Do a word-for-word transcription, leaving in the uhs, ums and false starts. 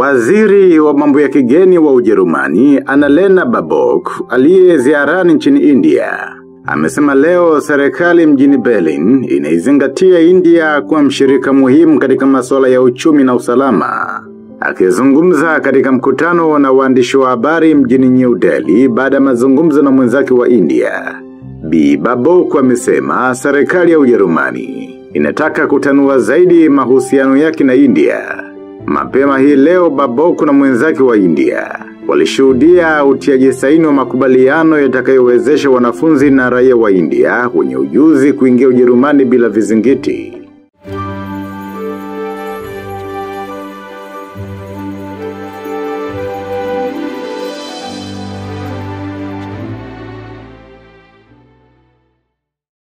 Waziri wa mambo ya kigeni wa Ujerumani, Annalena Baerbock, aliyeziarani nchini India, amesema leo serikali mjini Berlin inaizingatia India kuwa mshirika muhimu katika masuala ya uchumi na usalama. Akizungumza katika mkutano na waandishi wa habari mjini New Delhi baada ya mazungumzo na mwenzake wa India, Bi Baerbock amesema serikali ya Ujerumani inataka kutanua zaidi mahusiano yake na India. Mapema hii leo Baerbock na mwenzake wa India walishuhudia utiaji saini wa makubaliano yatakayowezesha wanafunzi na raia wa India wenye ujuzi kuingia Ujerumani bila vizingiti.